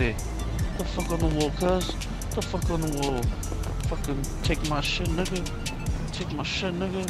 today. The fuck on the wall, cuz? The fuck on the wall? Fucking take my shit, nigga. Take my shit, nigga.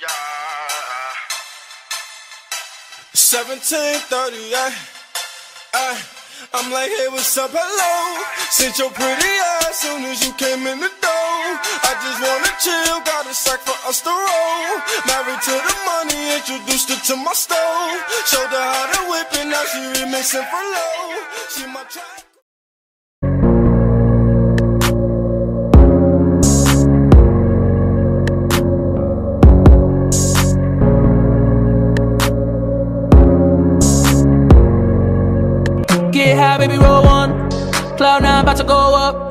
Yeah. 17:30, I'm like, hey, what's up, hello? Sent your pretty eyes soon as you came in the door. I just wanna chill, got a sack for us to roll. Married to the money, introduced her to my stove. Showed her how to whip it, now she remixing for low. She my track. Baby, roll one, cloud nine, about to go up.